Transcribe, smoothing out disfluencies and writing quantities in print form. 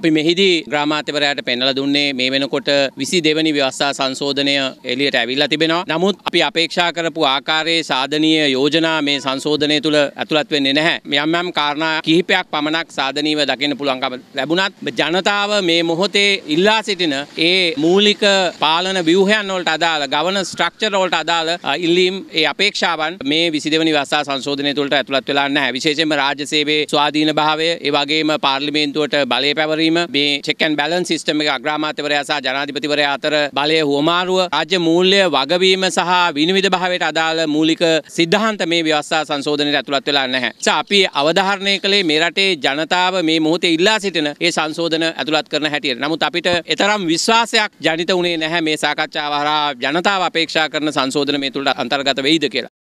අපි මෙහිදී ග්‍රාමාත්‍යවරයාට පෙන්වලා දුන්නේ මේ වෙනකොට 22 වෙනි ව්‍යවස්ථා සංශෝධනය එළියට ඇවිල්ලා තිබෙනවා. නමුත් අපි අපේක්ෂා කරපු ආකාරයේ සාධනීය යෝජනා මේ සංශෝධනය තුළ ඇතුළත් වෙන්නේ නැහැ. යම් යම් කාරණා කිහිපයක් පමණක් සාධනීයව දකින්න පුළුවන්කම ලැබුණත් ජනතාව මේ මොහොතේ ඉල්ලා සිටින ඒ මූලික පාලන ව්‍යුහයන් වලට අදාළ ගවර්නන්ස් ස්ට්‍රක්චර් වලට අදාළ ඉල්ලීම් ඒ අපේක්ෂාවන් මේ 22 වෙනි ව්‍යවස්ථා සංශෝධනය තුළට ඇතුළත් වෙලා නැහැ. විශේෂයෙන්ම රාජ්‍ය සේවයේ ස්වාධීන භාවය, ඒ වගේම පාර්ලිමේන්තුවට බලය පැවරීම, මේ චෙක් ඇන්ඩ් බැලන්ස් සිස්ටම් එක අග්‍රාමාත්‍යවරයා සහ ජනාධිපතිවරයා අතර බලය හුවමාරුව, රාජ්‍ය මූල්‍ය වගවීම සහ විනිවිද භාවයට අදාළ මූලික සිද්ධාන්ත මේ ව්‍යවස්ථා සංශෝධනයට ඇතුළත් වෙලා නැහැ. අපි අවධාරණය කළේ මේ රටේ ජනතාව මේ මොහොතේ ඉල්ලා සිටින ඒ සංශෝධන ඇතුළත් කරන හැටියට. නමුත් අපිට එතරම් විශ්වාසයක් ජනිත වුණේ නැහැ මේ සාකච්ඡාව හරහා ජනතාව අපේක්ෂා කරන සංශෝධන මේ තුළට අන්තර්ගත වෙයිද කියලා.